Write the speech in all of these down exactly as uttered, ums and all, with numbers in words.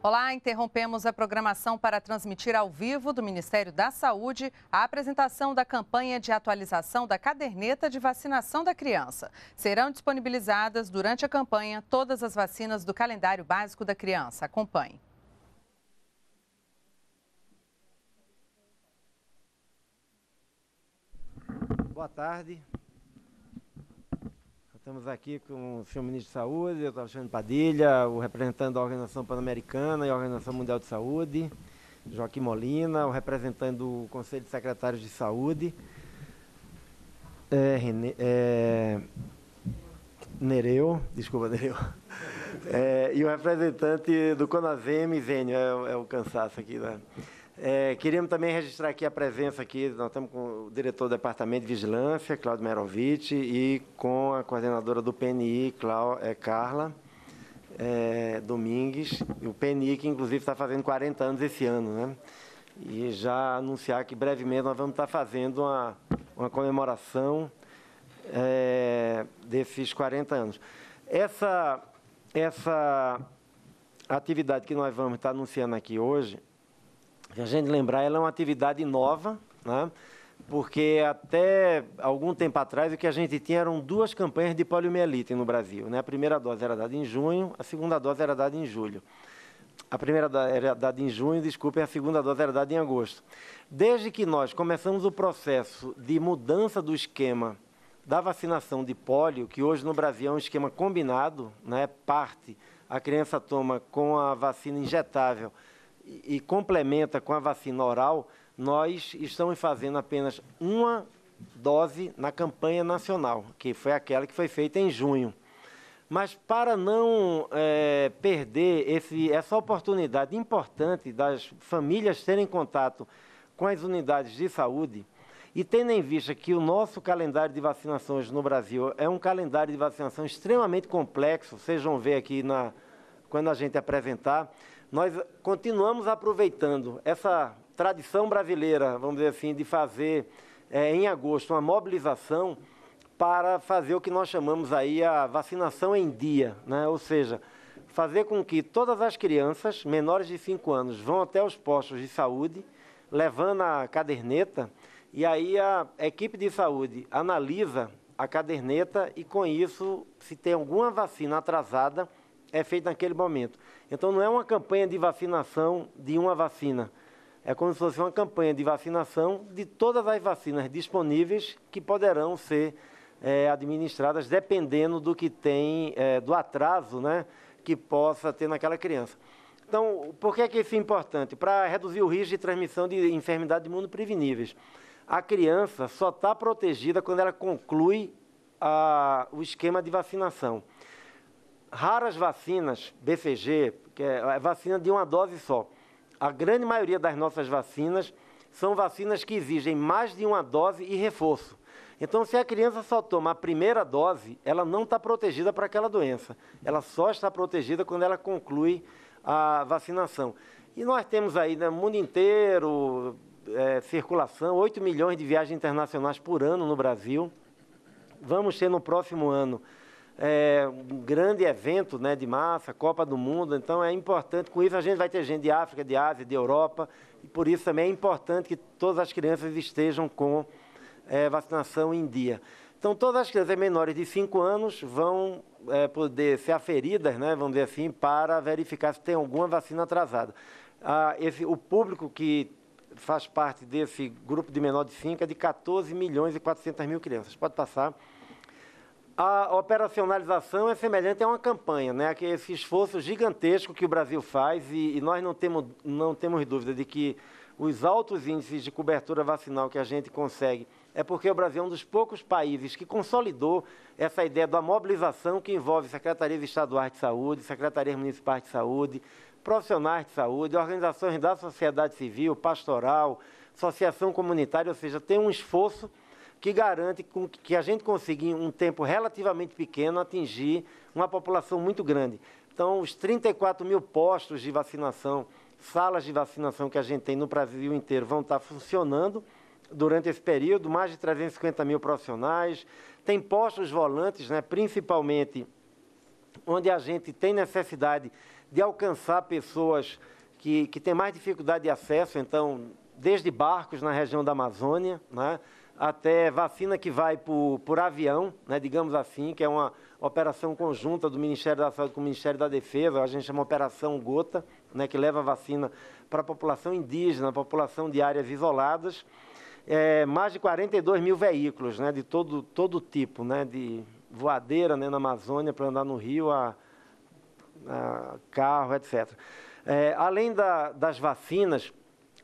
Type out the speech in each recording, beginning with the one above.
Olá, interrompemos a programação para transmitir ao vivo do Ministério da Saúde a apresentação da campanha de atualização da caderneta de vacinação da criança. Serão disponibilizadas durante a campanha todas as vacinas do calendário básico da criança. Acompanhe. Boa tarde. Estamos aqui com o senhor Ministro da Saúde, o doutor Alexandre Padilha, o representante da Organização Pan-Americana e Organização Mundial de Saúde, Joaquim Molina, o representante do Conselho de Secretários de Saúde, é, é, Nereu, desculpa, Nereu, é, e o representante do CONASEMS, Zênio, é, é o cansaço aqui, né? É, queríamos também registrar aqui a presença aqui, nós estamos com o diretor do Departamento de Vigilância, Cláudio Merovich, e com a coordenadora do P N I, Clau, é, Carla é, Domingues, o P N I que inclusive está fazendo quarenta anos esse ano, né? E já anunciar que brevemente nós vamos estar fazendo uma, uma comemoração é, desses quarenta anos. Essa, essa atividade que nós vamos estar anunciando aqui hoje, se a gente lembrar, ela é uma atividade nova, né? Porque até algum tempo atrás o que a gente tinha eram duas campanhas de poliomielite no Brasil, né? A primeira dose era dada em junho, a segunda dose era dada em julho. A primeira era dada em junho, desculpem, a segunda dose era dada em agosto. Desde que nós começamos o processo de mudança do esquema da vacinação de pólio, que hoje no Brasil é um esquema combinado, né? Parte, a criança toma com a vacina injetável e complementa com a vacina oral, nós estamos fazendo apenas uma dose na campanha nacional, que foi aquela que foi feita em junho. Mas para não é, perder esse, essa oportunidade importante das famílias terem contato com as unidades de saúde, e tendo em vista que o nosso calendário de vacinações no Brasil é um calendário de vacinação extremamente complexo, vocês vão ver aqui na, quando a gente apresentar, nós continuamos aproveitando essa tradição brasileira, vamos dizer assim, de fazer é, em agosto uma mobilização para fazer o que nós chamamos aí a vacinação em dia, né? Ou seja, fazer com que todas as crianças menores de cinco anos vão até os postos de saúde, levando a caderneta, e aí a equipe de saúde analisa a caderneta e com isso, se tem alguma vacina atrasada, é feito naquele momento. Então, não é uma campanha de vacinação de uma vacina. É como se fosse uma campanha de vacinação de todas as vacinas disponíveis que poderão ser é, administradas, dependendo do que tem, é, do atraso, né, que possa ter naquela criança. Então, por que é que isso é importante? Para reduzir o risco de transmissão de enfermidades imunopreveníveis. A criança só está protegida quando ela conclui a, o esquema de vacinação. Raras vacinas, B C G, que é vacina de uma dose só. A grande maioria das nossas vacinas são vacinas que exigem mais de uma dose e reforço. Então, se a criança só toma a primeira dose, ela não está protegida para aquela doença. Ela só está protegida quando ela conclui a vacinação. E nós temos aí, no mundo inteiro, é, circulação, oito milhões de viagens internacionais por ano no Brasil. Vamos ter no próximo ano É um grande evento, né, de massa, Copa do Mundo, então é importante, com isso a gente vai ter gente de África, de Ásia, de Europa, e por isso também é importante que todas as crianças estejam com é, vacinação em dia. Então, todas as crianças menores de cinco anos vão é, poder ser aferidas, né, vamos dizer assim, para verificar se tem alguma vacina atrasada. Ah, esse, o público que faz parte desse grupo de menor de cinco é de quatorze milhões e quatrocentas mil crianças. Pode passar. A operacionalização é semelhante a uma campanha, né? Esse esforço gigantesco que o Brasil faz e, e nós não temos, não temos dúvida de que os altos índices de cobertura vacinal que a gente consegue é porque o Brasil é um dos poucos países que consolidou essa ideia da mobilização que envolve secretarias estaduais de saúde, secretarias municipais de saúde, profissionais de saúde, organizações da sociedade civil, pastoral, associação comunitária, ou seja, tem um esforço que garante que a gente consiga, em um tempo relativamente pequeno, atingir uma população muito grande. Então, os trinta e quatro mil postos de vacinação, salas de vacinação que a gente tem no Brasil inteiro vão estar funcionando durante esse período, mais de trezentos e cinquenta mil profissionais. Tem postos volantes, né, principalmente onde a gente tem necessidade de alcançar pessoas que, que têm mais dificuldade de acesso, então, desde barcos na região da Amazônia, né, até vacina que vai por, por avião, né, digamos assim, que é uma operação conjunta do Ministério da Saúde com o Ministério da Defesa, a gente chama Operação Gota, né, que leva vacina para a população indígena, a população de áreas isoladas, é, mais de quarenta e dois mil veículos, né, de todo, todo tipo, né, de voadeira, né, na Amazônia, para andar no rio, a, a carro, etcétera. É, além da, das vacinas,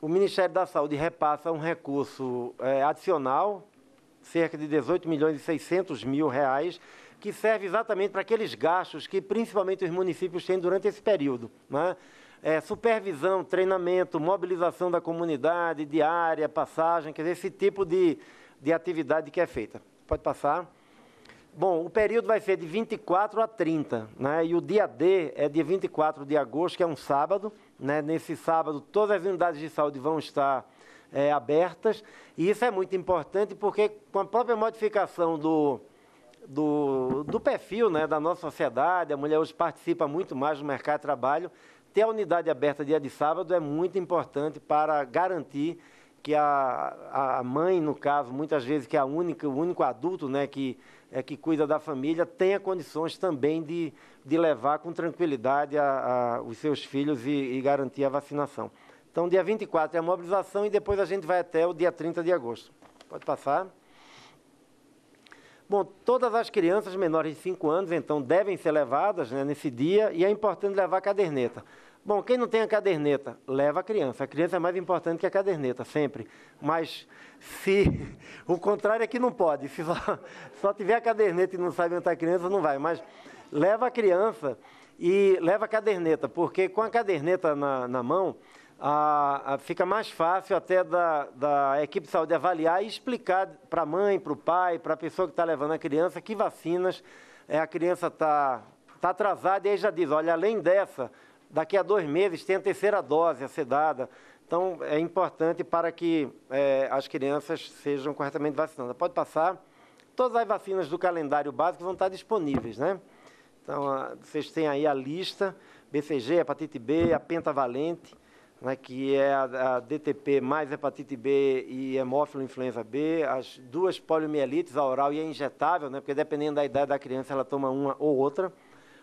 o Ministério da Saúde repassa um recurso é, adicional, cerca de dezoito milhões e seiscentos mil reais, que serve exatamente para aqueles gastos que principalmente os municípios têm durante esse período, né? É, supervisão, treinamento, mobilização da comunidade, diária, passagem, quer dizer, esse tipo de, de atividade que é feita. Pode passar. Bom, o período vai ser de vinte e quatro a trinta, né? E o dia D é dia vinte e quatro de agosto, que é um sábado. Né, nesse sábado, todas as unidades de saúde vão estar é, abertas, e isso é muito importante porque, com a própria modificação do, do, do perfil, né, da nossa sociedade, a mulher hoje participa muito mais do mercado de trabalho, ter a unidade aberta dia de sábado é muito importante para garantir que a, a mãe, no caso, muitas vezes que é a única, o único adulto, né, que, é, que cuida da família, tenha condições também de, de levar com tranquilidade a, a, os seus filhos e, e garantir a vacinação. Então, dia vinte e quatro é a mobilização e depois a gente vai até o dia trinta de agosto. Pode passar. Bom, todas as crianças menores de cinco anos, então, devem ser levadas, né, nesse dia, e é importante levar a caderneta. Bom, quem não tem a caderneta, leva a criança. A criança é mais importante que a caderneta, sempre. Mas se o contrário é que não pode. Se só, só tiver a caderneta e não sabe onde está a criança, não vai. Mas leva a criança e leva a caderneta, porque com a caderneta na, na mão, a, a, fica mais fácil até da, da equipe de saúde avaliar e explicar para a mãe, para o pai, para a pessoa que está levando a criança, que vacinas é, a criança está tá atrasada, e aí já diz, olha, além dessa... Daqui a dois meses tem a terceira dose a ser dada. Então, é importante para que é, as crianças sejam corretamente vacinadas. Pode passar. Todas as vacinas do calendário básico vão estar disponíveis, né? Então, a, vocês têm aí a lista, B C G, hepatite B, a pentavalente, né, que é a, a D T P mais hepatite B e hemófilo influenza B, as duas poliomielites, a oral e a injetável, né, porque dependendo da idade da criança, ela toma uma ou outra,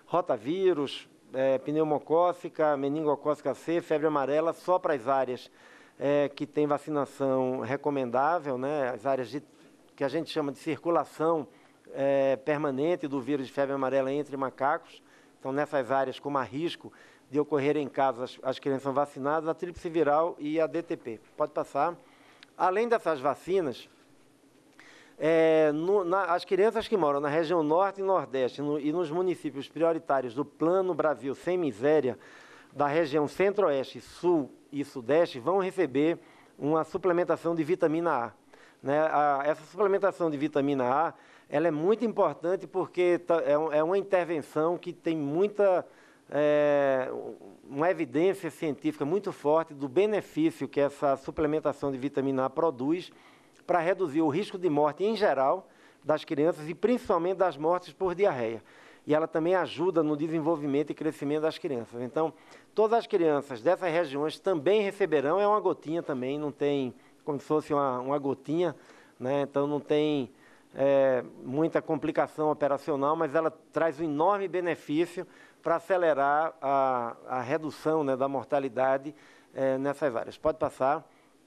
rotavírus, É, pneumocócica, meningocócica C, febre amarela, só para as áreas é, que tem vacinação recomendável, né, as áreas de, que a gente chama de circulação é, permanente do vírus de febre amarela entre macacos. Então, nessas áreas, como há risco de ocorrer em casos, as, as crianças são vacinadas, a tríplice viral e a D T P. Pode passar. Além dessas vacinas, É, no, na, as crianças que moram na região norte e nordeste no, e nos municípios prioritários do Plano Brasil Sem Miséria, da região centro-oeste, sul e sudeste, vão receber uma suplementação de vitamina A. Né? A essa suplementação de vitamina A, ela é muito importante porque tá, é, um, é uma intervenção que tem muita, é, uma evidência científica muito forte do benefício que essa suplementação de vitamina A produz para reduzir o risco de morte em geral das crianças e principalmente das mortes por diarreia. E ela também ajuda no desenvolvimento e crescimento das crianças. Então, todas as crianças dessas regiões também receberão, é uma gotinha também, não tem, como se fosse uma, uma gotinha, né? Então não tem é, muita complicação operacional, mas ela traz um enorme benefício para acelerar a, a redução, né, da mortalidade é, nessas áreas. Pode passar.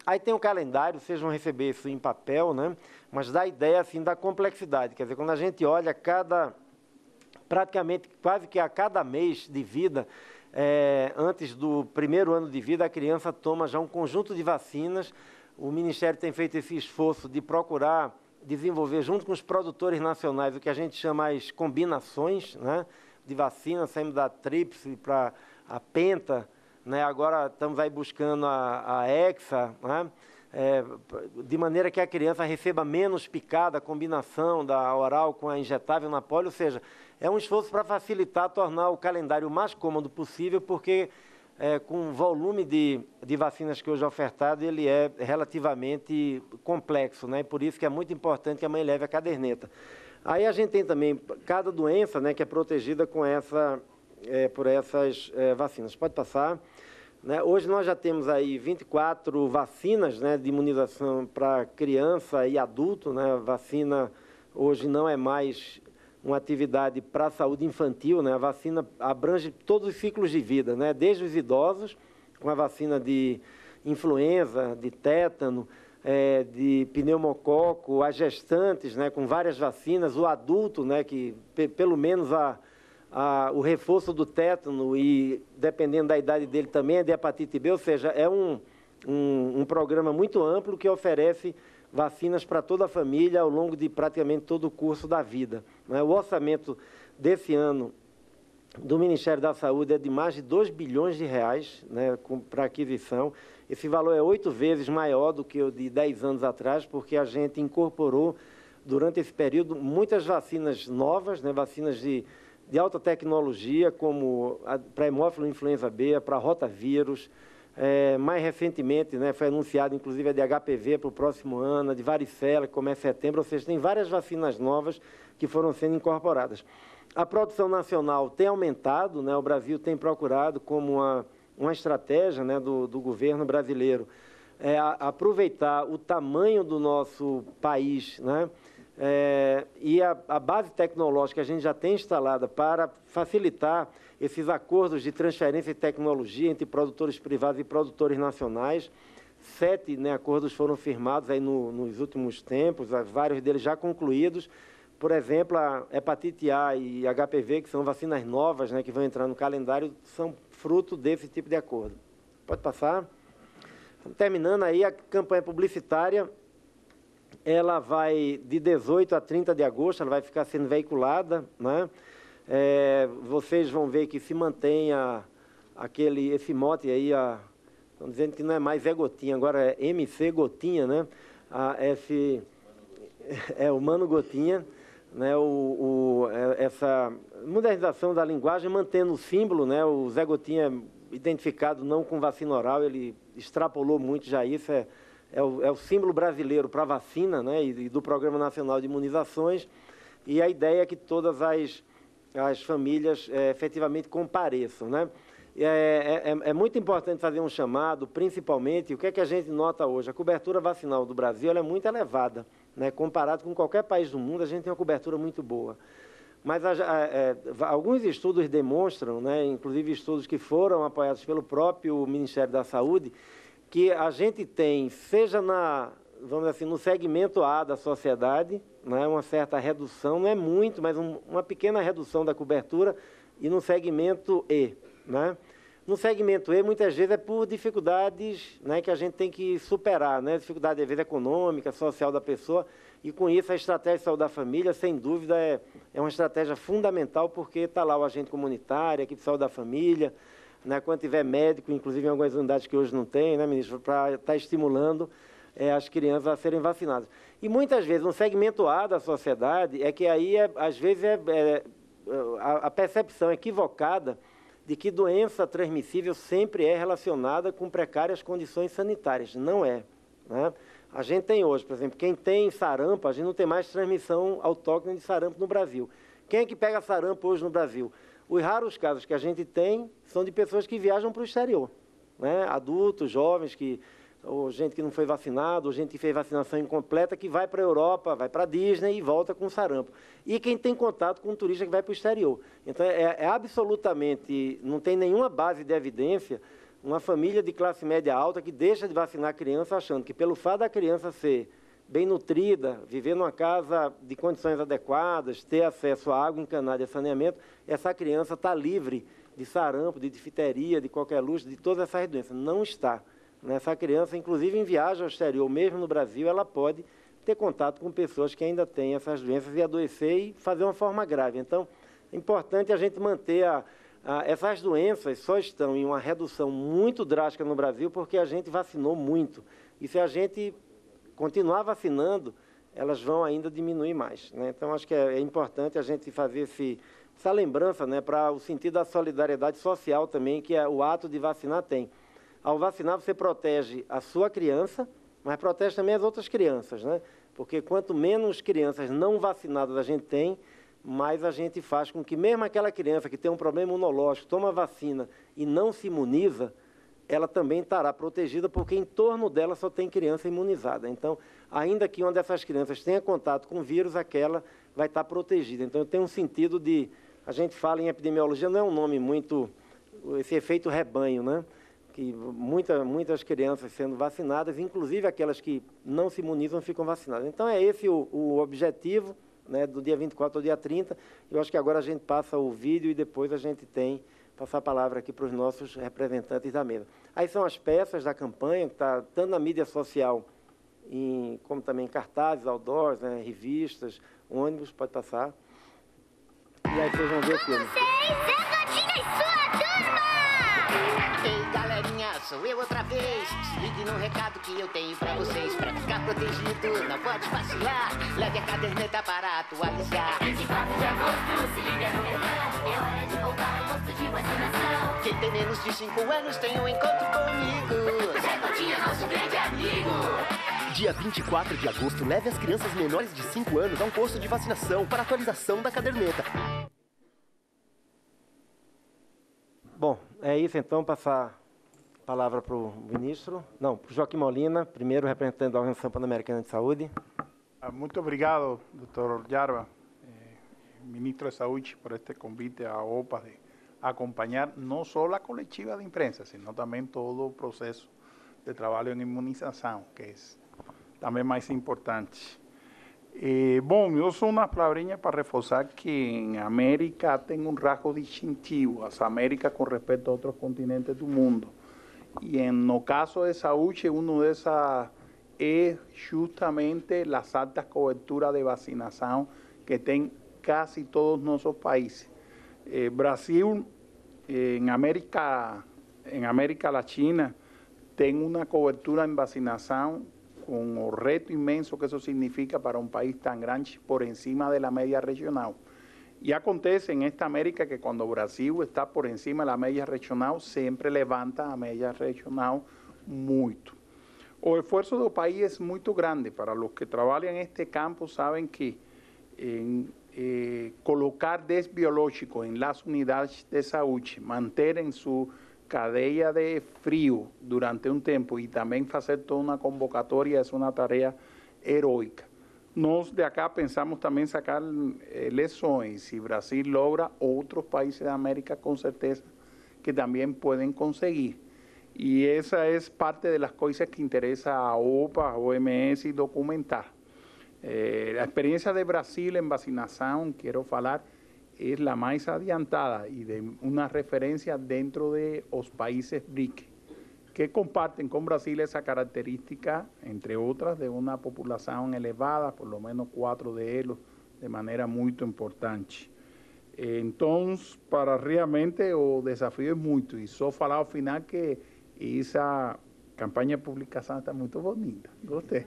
Aí tem o calendário, vocês vão receber isso em papel, né? Mas dá a ideia assim, da complexidade. Quer dizer, quando a gente olha cada, praticamente quase que a cada mês de vida, é, antes do primeiro ano de vida, a criança toma já um conjunto de vacinas. O Ministério tem feito esse esforço de procurar desenvolver, junto com os produtores nacionais, o que a gente chama as combinações, né, de vacina, saímos da tríplice para a penta, né, agora estamos aí buscando a, a hexa, né, é, de maneira que a criança receba menos picada, a combinação da oral com a injetável na polio, ou seja, é um esforço para facilitar, tornar o calendário o mais cômodo possível, porque é, com o volume de, de vacinas que hoje é ofertado, ele é relativamente complexo, né, e por isso que é muito importante que a mãe leve a caderneta. Aí a gente tem também cada doença, né, que é protegida com essa... é, por essas é, vacinas. Pode passar. Né? Hoje nós já temos aí vinte e quatro vacinas, né, de imunização para criança e adulto. Né? Vacina hoje não é mais uma atividade para a saúde infantil. Né? A vacina abrange todos os ciclos de vida, né? Desde os idosos, com a vacina de influenza, de tétano, é, de pneumococo, as gestantes, né, com várias vacinas, o adulto, né, que pelo menos a, a, o reforço do tétano e, dependendo da idade dele, também é de hepatite B, ou seja, é um, um, um programa muito amplo que oferece vacinas para toda a família ao longo de praticamente todo o curso da vida. Né? O orçamento desse ano do Ministério da Saúde é de mais de dois bilhões de reais, né, para aquisição. Esse valor é oito vezes maior do que o de dez anos atrás, porque a gente incorporou, durante esse período, muitas vacinas novas, né, vacinas de, de alta tecnologia, como para hemófilo influenza B, para rotavírus. É, mais recentemente, né, foi anunciado, inclusive, a de H P V para o próximo ano, a de varicela, que começa em setembro. Ou seja, tem várias vacinas novas que foram sendo incorporadas. A produção nacional tem aumentado, né, o Brasil tem procurado, como uma, uma estratégia, né, do, do governo brasileiro, é, a, aproveitar o tamanho do nosso país, né, é, e a, a base tecnológica que a gente já tem instalada para facilitar esses acordos de transferência de tecnologia entre produtores privados e produtores nacionais. Sete, né, acordos foram firmados aí no, nos últimos tempos, vários deles já concluídos. Por exemplo, a hepatite A e H P V, que são vacinas novas, né, que vão entrar no calendário, são fruto desse tipo de acordo. Pode passar. Terminando aí, a campanha publicitária, ela vai de dezoito a trinta de agosto, ela vai ficar sendo veiculada. Né? É, vocês vão ver que se mantém a, aquele, esse mote aí, a, estão dizendo que não é mais Zé Gotinha, agora é M C Gotinha, né? A, esse, é o Mano Gotinha. Né, o, o, essa modernização da linguagem, mantendo o símbolo, né, o Zé Gotinha identificado não com vacina oral, ele extrapolou muito já isso, é, é, o, é o símbolo brasileiro para a vacina, né, e, e do Programa Nacional de Imunizações, e a ideia é que todas as, as famílias é, efetivamente compareçam. Né? É, é, é muito importante fazer um chamado, principalmente, o que é que a gente nota hoje? A cobertura vacinal do Brasil ela é muito elevada. Né, comparado com qualquer país do mundo, a gente tem uma cobertura muito boa. Mas a, a, a, alguns estudos demonstram, né, inclusive estudos que foram apoiados pelo próprio Ministério da Saúde, que a gente tem, seja na, vamos dizer assim, no segmento A da sociedade, né, uma certa redução, não é muito, mas um, uma pequena redução da cobertura, e no segmento E. Né? No segmento E, muitas vezes, é por dificuldades, né, que a gente tem que superar, né? Dificuldade, às vezes, econômica, social da pessoa, e com isso a estratégia de saúde da família, sem dúvida, é, é uma estratégia fundamental, porque está lá o agente comunitário, a equipe de saúde da família, né, quando tiver médico, inclusive em algumas unidades que hoje não tem, né, ministro, para estar estimulando é, as crianças a serem vacinadas. E muitas vezes, no segmento A da sociedade, é que aí, é, às vezes, é, é, a, a percepção equivocada de que doença transmissível sempre é relacionada com precárias condições sanitárias. Não é. Né? A gente tem hoje, por exemplo, quem tem sarampo, a gente não tem mais transmissão autóctone de sarampo no Brasil. Quem é que pega sarampo hoje no Brasil? Os raros casos que a gente tem são de pessoas que viajam para o exterior. Né? Adultos, jovens, que, ou gente que não foi vacinada, ou gente que fez vacinação incompleta, que vai para a Europa, vai para a Disney e volta com sarampo. E quem tem contato com um turista que vai para o exterior. Então, é, é absolutamente, não tem nenhuma base de evidência, uma família de classe média alta que deixa de vacinar a criança achando que, pelo fato da criança ser bem nutrida, viver numa casa de condições adequadas, ter acesso à água encanada e saneamento, essa criança está livre de sarampo, de difteria, de qualquer luxo, de todas essas doenças. Não está. Essa criança, inclusive em viagem ao exterior, mesmo no Brasil, ela pode ter contato com pessoas que ainda têm essas doenças e adoecer e fazer uma forma grave. Então, é importante a gente manter a, a, essas doenças só estão em uma redução muito drástica no Brasil porque a gente vacinou muito. E se a gente continuar vacinando, elas vão ainda diminuir mais. Né? Então, acho que é, é importante a gente fazer esse, essa lembrança, né, para o sentido da solidariedade social também, que é, o ato de vacinar tem. Ao vacinar, você protege a sua criança, mas protege também as outras crianças, né? Porque quanto menos crianças não vacinadas a gente tem, mas a gente faz com que mesmo aquela criança que tem um problema imunológico, toma vacina e não se imuniza, ela também estará protegida, porque em torno dela só tem criança imunizada. Então, ainda que uma dessas crianças tenha contato com o vírus, aquela vai estar protegida. Então, tem um sentido de... A gente fala em epidemiologia, não é um nome muito... Esse efeito rebanho, né? Que muita, muitas crianças sendo vacinadas, inclusive aquelas que não se imunizam, ficam vacinadas. Então, é esse o, o objetivo, né, do dia vinte e quatro ao dia trinta. Eu acho que agora a gente passa o vídeo e depois a gente tem... Passar a palavra aqui para os nossos representantes da mesa. Aí são as peças da campanha, que está tanto na mídia social, em, como também em cartazes, outdoors, né, revistas, ônibus, pode passar. E aí vocês vão ver aqui. Com vocês, Zé Gotinha e sua turma! Ei, galerinha, sou eu outra vez. Se ligue no recado que eu tenho para vocês. Para ficar protegido, não pode vacilar. Leve a caderneta para atualizar. vinte e quatro de agosto, se liga no recado. É hora de voltar. Quem tem menos de cinco anos tem um encontro comigo. Zé Gotinha, nosso grande amigo. Dia vinte e quatro de agosto, leve as crianças menores de cinco anos a um posto de vacinação para atualização da caderneta. Bom, é isso então, passar a palavra para o ministro, não, para o Joaquim Molina, primeiro representante da Organização Pan-Americana de Saúde. Muito obrigado, doutor Jarba, ministro de Saúde, por este convite à O P A de acompañar no solo a colectiva de imprensa, sino también todo el proceso de trabajo en inmunización, que es también más importante. Eh, bueno, yo uso unas palabrinhas para reforzar que en América tengo un rasgo distintivo, las Américas con respecto a otros continentes del mundo. Y en el caso de salud, uno de esas es justamente las altas coberturas de vacunación que tienen casi todos nuestros países. Eh, Brasil, eh, en, América, en América Latina, tiene una cobertura en vacunación con el reto inmenso que eso significa para un país tan grande por encima de la media regional. Y acontece en esta América que cuando Brasil está por encima de la media regional, siempre levanta a media regional mucho. El esfuerzo del país es muy grande. Para los que trabajan en este campo saben que en Eh, colocar desbiológico en las unidades de salud, mantener en su cadena de frío durante un tiempo y también hacer toda una convocatoria es una tarea heroica. Nos de acá pensamos también sacar eh, lecciones. Si Brasil logra, otros países de América con certeza que también pueden conseguir. Y esa es parte de las cosas que interesa a O P A, O M S y documentar. Eh, la experiencia de Brasil en vacunación, quiero hablar, es la más adiantada y de una referencia dentro de los países B R I C, que comparten con Brasil esa característica, entre otras, de una población elevada, por lo menos cuatro de ellos, de manera muy importante. Eh, entonces, para realmente, el desafío es mucho. Y solo falar al final que esa campaña de publicación está muy bonita. Gostei,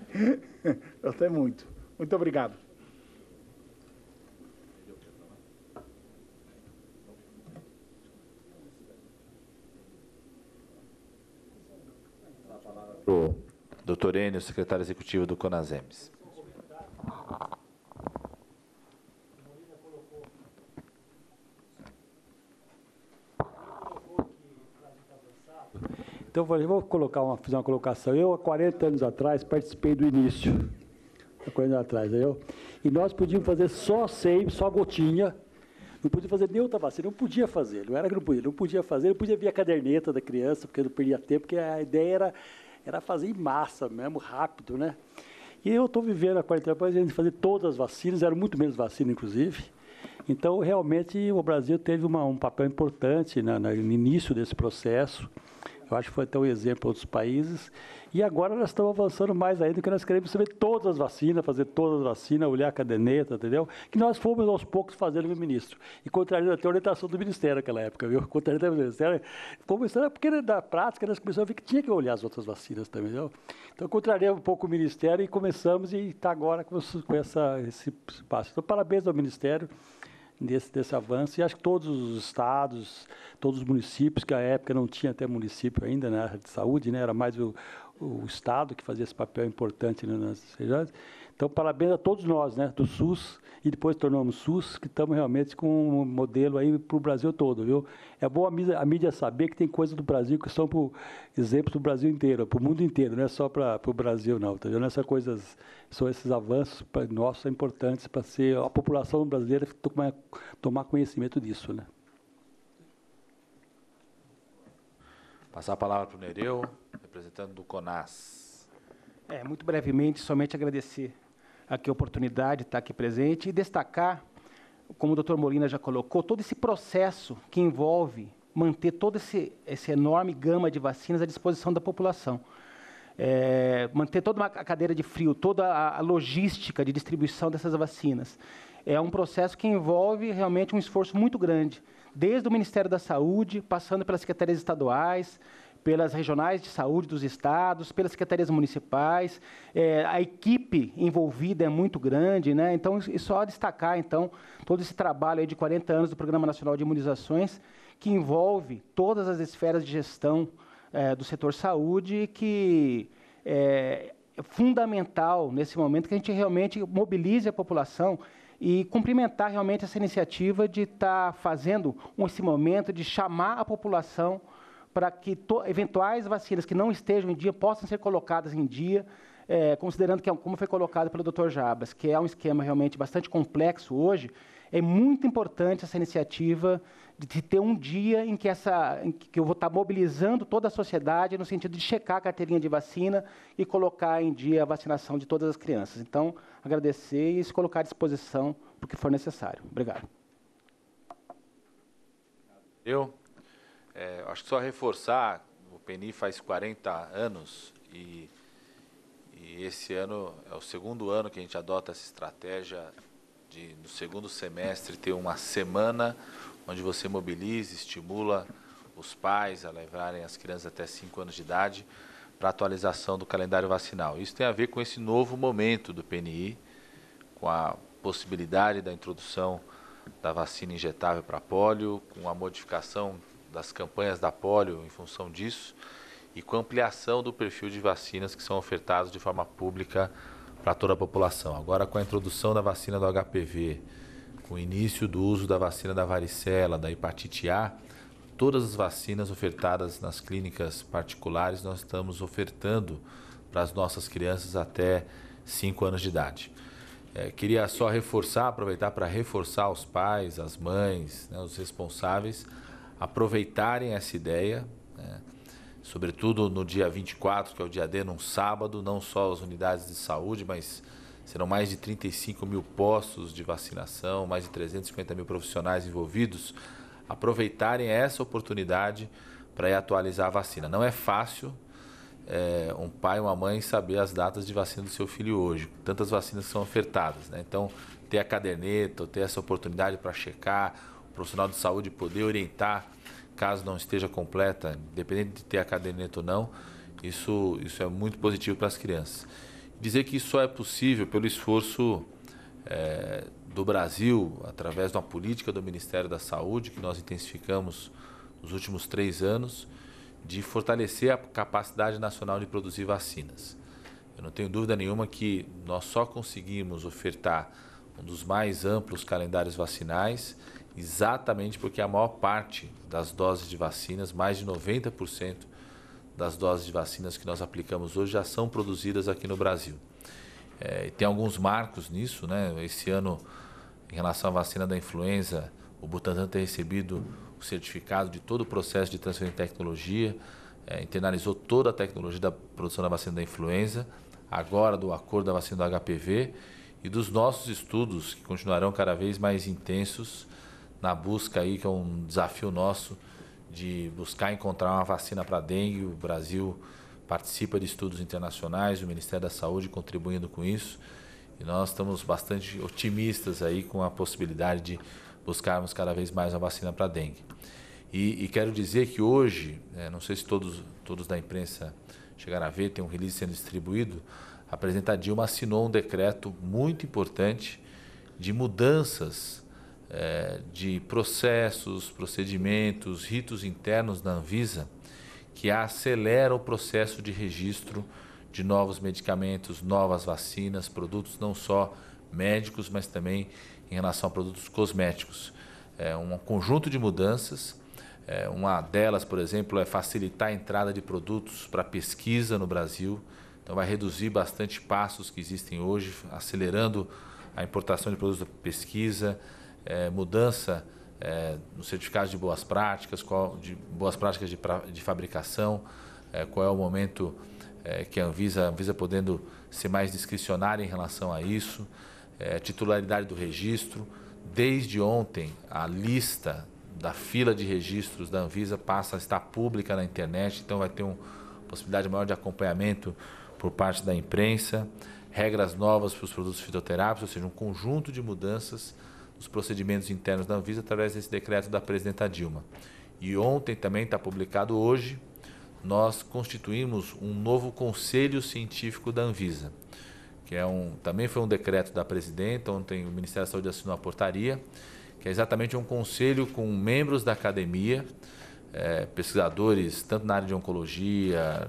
gostei mucho. Muito obrigado. O doutor Enio, secretário executivo do Conasems. Então, vou colocar uma, fazer uma colocação. Eu, há quarenta anos atrás, participei do início. Coisa atrás, eu e nós podíamos fazer só SEI, só gotinha, não podia fazer nem outra vacina, não podia fazer, não era que não podia, não podia fazer, não podia ver a caderneta da criança, porque não perdia tempo, porque a ideia era, era fazer em massa mesmo, rápido, né? E eu estou vivendo há quarenta anos, a gente fazia todas as vacinas, eram muito menos vacinas, inclusive, então, realmente, o Brasil teve uma, um papel importante na, na, no início desse processo. Eu acho que foi até um exemplo para outros países. E agora nós estamos avançando mais ainda, porque nós queremos saber todas as vacinas, fazer todas as vacinas, olhar a caderneta, entendeu? Que nós fomos aos poucos fazendo, ministro. E contrariando até a orientação do Ministério naquela época, viu? Contrariando o Ministério, começando, porque da prática nós começamos a ver que tinha que olhar as outras vacinas também, entendeu? Então, contrariamos um pouco o Ministério e começamos, e está agora com, com essa, esse passo. Então, parabéns ao Ministério Desse, desse avanço, e acho que todos os estados, todos os municípios, que à época não tinha até município ainda na área de saúde, né, era mais o, o Estado que fazia esse papel importante nas regiões. Então, parabéns a todos nós, né, do SUS, e depois tornamos SUS, que estamos realmente com um modelo aí para o Brasil todo, viu? É bom a mídia, a mídia saber que tem coisas do Brasil que são por exemplo do Brasil inteiro, para o mundo inteiro, não é só para o Brasil, não, tá vendo? Essas coisas, são esses avanços pra, nossos importantes para ser a população brasileira tomar, tomar conhecimento disso, né? Passar a palavra para o Nereu, representante do CONAS. É, muito brevemente, somente agradecer aqui a oportunidade de estar aqui presente e destacar, como o doutor Molina já colocou, todo esse processo que envolve manter toda essa enorme gama de vacinas à disposição da população. É, manter toda a cadeira de frio, toda a, a logística de distribuição dessas vacinas. É um processo que envolve realmente um esforço muito grande, desde o Ministério da Saúde, passando pelas secretarias estaduais, pelas regionais de saúde dos estados, pelas secretarias municipais. É, a equipe envolvida é muito grande, né? Então, e só destacar, então, todo esse trabalho aí de quarenta anos do Programa Nacional de Imunizações, que envolve todas as esferas de gestão é, do setor saúde, que é, é fundamental, nesse momento, que a gente realmente mobilize a população e cumprimentar realmente essa iniciativa de estar fazendo esse momento de chamar a população para que eventuais vacinas que não estejam em dia possam ser colocadas em dia, é, considerando que, como foi colocado pelo doutor Jabas, que é um esquema realmente bastante complexo hoje, é muito importante essa iniciativa de ter um dia em que, essa, em que eu vou estar mobilizando toda a sociedade no sentido de checar a carteirinha de vacina e colocar em dia a vacinação de todas as crianças. Então, agradecer e se colocar à disposição porque for necessário. Obrigado. Eu é, acho que só reforçar, o P N I faz quarenta anos e, e esse ano é o segundo ano que a gente adota essa estratégia de, no segundo semestre, ter uma semana onde você mobiliza, estimula os pais a levarem as crianças até cinco anos de idade para a atualização do calendário vacinal. Isso tem a ver com esse novo momento do P N I, com a possibilidade da introdução da vacina injetável para pólio, com a modificação das campanhas da pólio em função disso e com a ampliação do perfil de vacinas que são ofertadas de forma pública para toda a população. Agora, com a introdução da vacina do H P V, com o início do uso da vacina da varicela, da hepatite A, todas as vacinas ofertadas nas clínicas particulares, nós estamos ofertando para as nossas crianças até cinco anos de idade. É, queria só reforçar, aproveitar para reforçar os pais, as mães, né, os responsáveis, aproveitarem essa ideia, né, sobretudo no dia vinte e quatro, que é o dia D, num sábado, não só as unidades de saúde, mas serão mais de trinta e cinco mil postos de vacinação, mais de trezentos e cinquenta mil profissionais envolvidos, aproveitarem essa oportunidade para ir atualizar a vacina. Não é fácil é, um pai ou uma mãe saber as datas de vacina do seu filho hoje, tantas vacinas que são ofertadas, né? Então, ter a caderneta, ter essa oportunidade para checar, o profissional de saúde poder orientar, caso não esteja completa, independente de ter a caderneta ou não, isso, isso é muito positivo para as crianças. Dizer que isso só é possível pelo esforço é, do Brasil, através de uma política do Ministério da Saúde, que nós intensificamos nos últimos três anos, de fortalecer a capacidade nacional de produzir vacinas. Eu não tenho dúvida nenhuma que nós só conseguimos ofertar um dos mais amplos calendários vacinais, exatamente porque a maior parte das doses de vacinas, mais de noventa por cento, das doses de vacinas que nós aplicamos hoje já são produzidas aqui no Brasil. É, tem alguns marcos nisso, né? Esse ano, em relação à vacina da influenza, o Butantan tem recebido o certificado de todo o processo de transferência de tecnologia, é, internalizou toda a tecnologia da produção da vacina da influenza, agora do acordo da vacina do H P V e dos nossos estudos, que continuarão cada vez mais intensos na busca aí, que é um desafio nosso, de buscar encontrar uma vacina para a dengue. O Brasil participa de estudos internacionais, o Ministério da Saúde contribuindo com isso, e nós estamos bastante otimistas aí com a possibilidade de buscarmos cada vez mais uma vacina para a dengue. E, e quero dizer que hoje, é, não sei se todos, todos da imprensa chegaram a ver, tem um release sendo distribuído, a presidenta Dilma assinou um decreto muito importante de mudanças É, de processos, procedimentos, ritos internos da Anvisa, que acelera o processo de registro de novos medicamentos, novas vacinas, produtos não só médicos, mas também em relação a produtos cosméticos. É um conjunto de mudanças. É, uma delas, por exemplo, é facilitar a entrada de produtos para pesquisa no Brasil. Então, vai reduzir bastante passos que existem hoje, acelerando a importação de produtos da pesquisa, é, mudança é, no certificado de boas práticas, qual, de boas práticas de, de fabricação, é, qual é o momento é, que a Anvisa, a Anvisa podendo ser mais discricionária em relação a isso, é, titularidade do registro. Desde ontem, a lista da fila de registros da Anvisa passa a estar pública na internet, então vai ter uma possibilidade maior de acompanhamento por parte da imprensa, regras novas para os produtos fitoterápicos, ou seja, um conjunto de mudanças nos procedimentos internos da Anvisa através desse decreto da presidenta Dilma. E ontem também está publicado hoje, nós constituímos um novo Conselho Científico da Anvisa, que é um, também foi um decreto da presidenta, ontem o Ministério da Saúde assinou a portaria, que é exatamente um conselho com membros da academia, é, pesquisadores tanto na área de oncologia,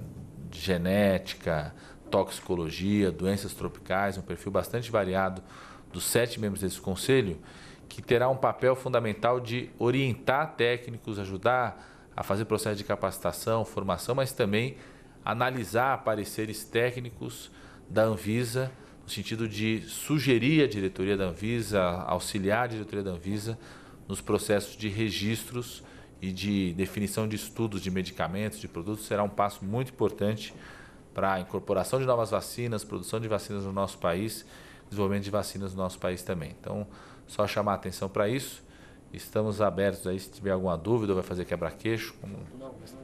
de genética, toxicologia, doenças tropicais, um perfil bastante variado dos sete membros desse conselho, que terá um papel fundamental de orientar técnicos, ajudar a fazer processo de capacitação, formação, mas também analisar pareceres técnicos da Anvisa, no sentido de sugerir à diretoria da Anvisa, auxiliar a diretoria da Anvisa nos processos de registros e de definição de estudos de medicamentos, de produtos. Será um passo muito importante para a incorporação de novas vacinas, produção de vacinas no nosso país, desenvolvimento de vacinas no nosso país também. Então, só chamar a atenção para isso. Estamos abertos aí, se tiver alguma dúvida, vai fazer quebra-queixo. Como... Não, não, não.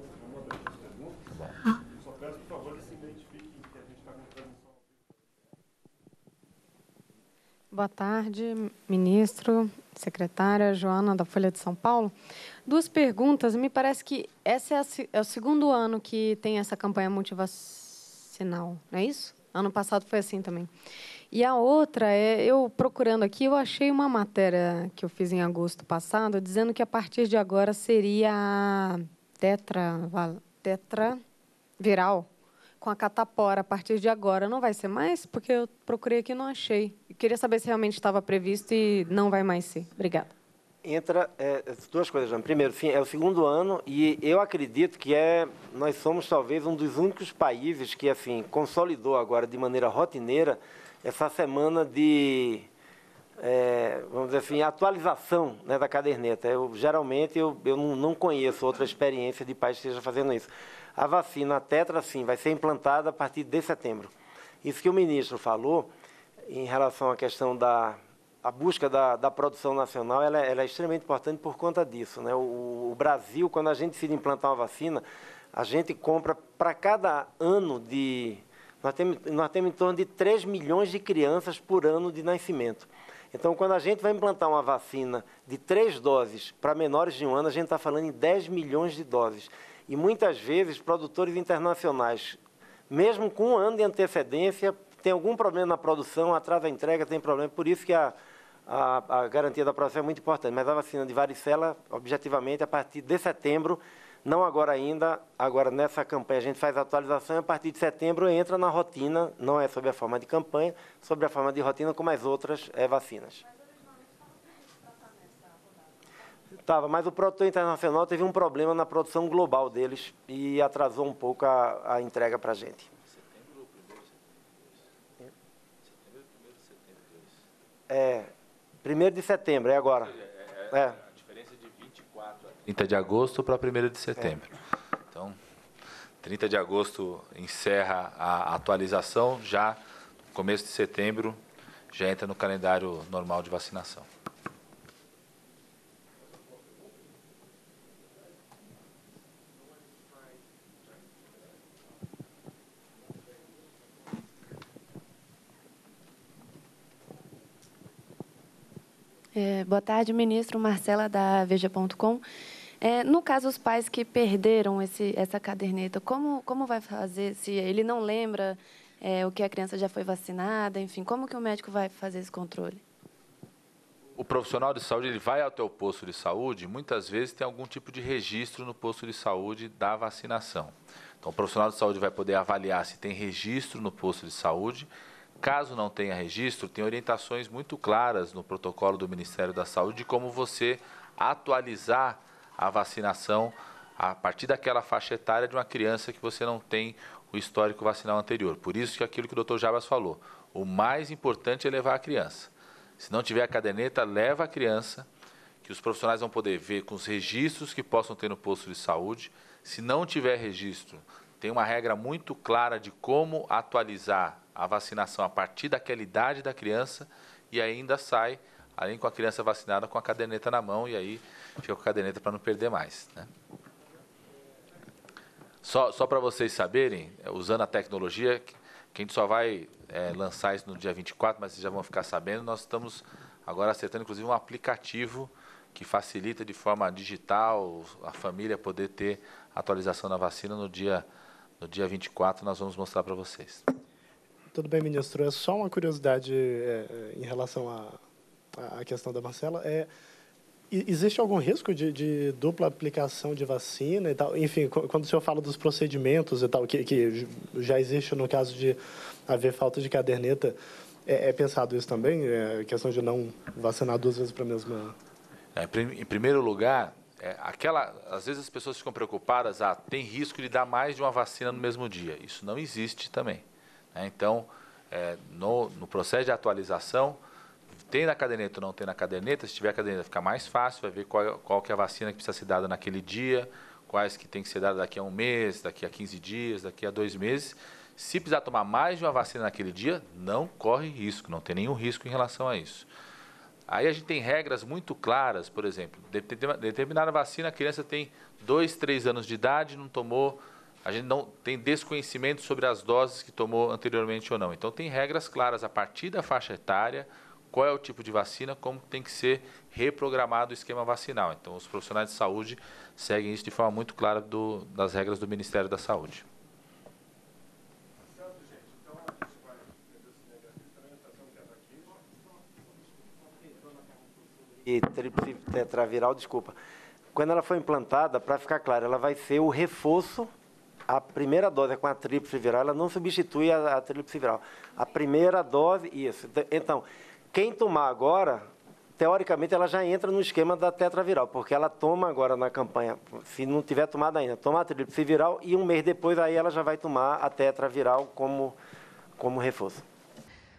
Boa tarde, ministro, secretária Joana, da Folha de São Paulo. Duas perguntas. Me parece que esse é, a, é o segundo ano que tem essa campanha multivacinal, não é isso? Ano passado foi assim também. E a outra é, eu procurando aqui, eu achei uma matéria que eu fiz em agosto passado, dizendo que a partir de agora seria a tetra, tetra viral. Com a catapora, a partir de agora, não vai ser mais? Porque eu procurei aqui e não achei. Eu queria saber se realmente estava previsto e não vai mais ser. Obrigada. Entra é, duas coisas, João. Primeiro, sim, é o segundo ano e eu acredito que é, nós somos talvez um dos únicos países que assim consolidou agora de maneira rotineira essa semana de, é, vamos dizer assim, atualização, né, da caderneta. Eu, geralmente eu, eu não conheço outra experiência de país que esteja fazendo isso. A vacina, a tetra, sim, vai ser implantada a partir de setembro. Isso que o ministro falou em relação à questão da a busca da, da produção nacional, ela, ela é extremamente importante por conta disso, né? O, o Brasil, quando a gente decide implantar uma vacina, a gente compra para cada ano de... Nós temos, nós temos em torno de três milhões de crianças por ano de nascimento. Então, quando a gente vai implantar uma vacina de três doses para menores de um ano, a gente está falando em dez milhões de doses. E, muitas vezes, produtores internacionais, mesmo com um ano de antecedência, tem algum problema na produção, atrasa a entrega, tem problema. Por isso que a, a, a garantia da produção é muito importante. Mas a vacina de varicela, objetivamente, a partir de setembro, não agora ainda, agora nessa campanha a gente faz a atualização, a partir de setembro entra na rotina, não é sobre a forma de campanha, sobre a forma de rotina, como as outras é, vacinas. Estava, mas o produtor internacional teve um problema na produção global deles e atrasou um pouco a, a entrega para a gente. Setembro ou primeiro de setembro? Setembro primeiro de setembro? É, primeiro de setembro, é agora. É, é, é. A diferença de vinte e quatro a trinta de agosto para primeiro de setembro. É. Então, trinta de agosto encerra a atualização, já no começo de setembro já entra no calendário normal de vacinação. É, boa tarde, ministro. Marcela, da Veja ponto com. É, no caso, os pais que perderam esse, essa caderneta, como, como vai fazer se ele não lembra é, o que a criança já foi vacinada? Enfim, como que o médico vai fazer esse controle? o profissional de saúde, ele vai até o posto de saúde, muitas vezes tem algum tipo de registro no posto de saúde da vacinação. Então, o profissional de saúde vai poder avaliar se tem registro no posto de saúde. Caso não tenha registro, tem orientações muito claras no protocolo do Ministério da Saúde de como você atualizar a vacinação a partir daquela faixa etária de uma criança que você não tem o histórico vacinal anterior. Por isso que aquilo que o doutor Jabas falou, o mais importante é levar a criança. Se não tiver a caderneta, leva a criança, que os profissionais vão poder ver com os registros que possam ter no posto de saúde. Se não tiver registro, tem uma regra muito clara de como atualizar a vacinação a partir daquela idade da criança e ainda sai, além com a criança vacinada, com a caderneta na mão e aí fica com a caderneta para não perder mais, né? Só, só para vocês saberem, usando a tecnologia, que a gente só vai é, lançar isso no dia vinte e quatro, mas vocês já vão ficar sabendo, nós estamos agora acertando, inclusive, um aplicativo que facilita de forma digital a família poder ter atualização da vacina no dia, no dia vinte e quatro, nós vamos mostrar para vocês. Tudo bem, ministro. É só uma curiosidade é, em relação à, à questão da Marcela. É, existe algum risco de, de dupla aplicação de vacina e tal? Enfim, quando o senhor fala dos procedimentos e tal, que, que já existe no caso de haver falta de caderneta, é, é pensado isso também? É questão de não vacinar duas vezes para a mesma... É, em primeiro lugar, é, aquela, às vezes as pessoas ficam preocupadas, ah, tem risco de dar mais de uma vacina no mesmo dia. Isso não existe também. Então, é, no, no processo de atualização, tem na caderneta ou não tem na caderneta, se tiver a caderneta fica mais fácil, vai ver qual, qual que é a vacina que precisa ser dada naquele dia, quais que tem que ser dada daqui a um mês, daqui a quinze dias, daqui a dois meses. Se precisar tomar mais de uma vacina naquele dia, não corre risco, não tem nenhum risco em relação a isso. Aí a gente tem regras muito claras, por exemplo, determinada vacina, a criança tem dois, três anos de idade, não tomou... A gente não tem desconhecimento sobre as doses que tomou anteriormente ou não. Então, tem regras claras a partir da faixa etária, qual é o tipo de vacina, como tem que ser reprogramado o esquema vacinal. Então, os profissionais de saúde seguem isso de forma muito clara do, das regras do Ministério da Saúde. E tríplice tetraviral, desculpa. Quando ela for implantada, para ficar claro, ela vai ser o reforço. A primeira dose com a tríplice viral, ela não substitui a, a tríplice viral. A primeira dose, isso. Então, quem tomar agora, teoricamente, ela já entra no esquema da tetraviral, porque ela toma agora na campanha, se não tiver tomado ainda, toma a tríplice viral e um mês depois aí ela já vai tomar a tetraviral como, como reforço.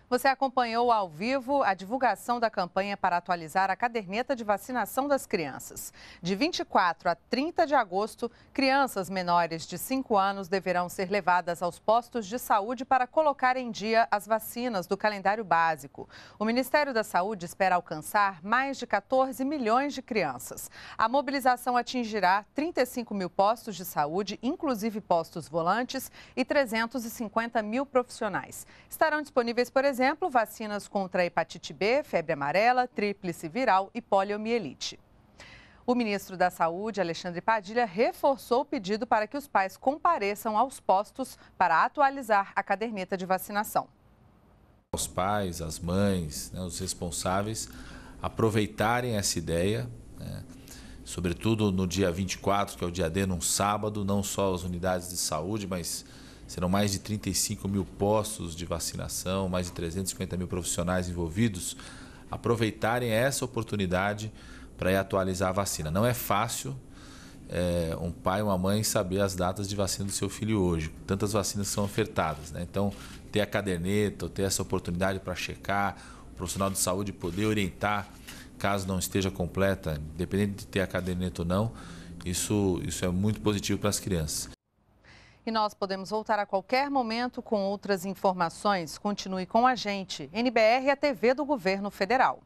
Você acompanhou ao vivo a divulgação da campanha para atualizar a caderneta de vacinação das crianças. De vinte e quatro a trinta de agosto, crianças menores de cinco anos deverão ser levadas aos postos de saúde para colocar em dia as vacinas do calendário básico. O Ministério da Saúde espera alcançar mais de quatorze milhões de crianças. A mobilização atingirá trinta e cinco mil postos de saúde, inclusive postos volantes, e trezentos e cinquenta mil profissionais. Estarão disponíveis, por exemplo, Por exemplo, vacinas contra a hepatite B, febre amarela, tríplice viral e poliomielite. O ministro da Saúde, Alexandre Padilha, reforçou o pedido para que os pais compareçam aos postos para atualizar a caderneta de vacinação. Os pais, as mães, né, os responsáveis aproveitarem essa ideia, né, sobretudo no dia vinte e quatro, que é o dia D, num sábado, não só as unidades de saúde, mas... Serão mais de trinta e cinco mil postos de vacinação, mais de trezentos e cinquenta mil profissionais envolvidos, aproveitarem essa oportunidade para ir atualizar a vacina. Não é fácil é, um pai ou uma mãe saber as datas de vacina do seu filho hoje. Tantas vacinas são ofertadas, né? Então, ter a caderneta, ter essa oportunidade para checar, o profissional de saúde poder orientar, caso não esteja completa, independente de ter a caderneta ou não, isso, isso é muito positivo para as crianças. E nós podemos voltar a qualquer momento com outras informações. Continue com a gente. N B R, a T V do Governo Federal.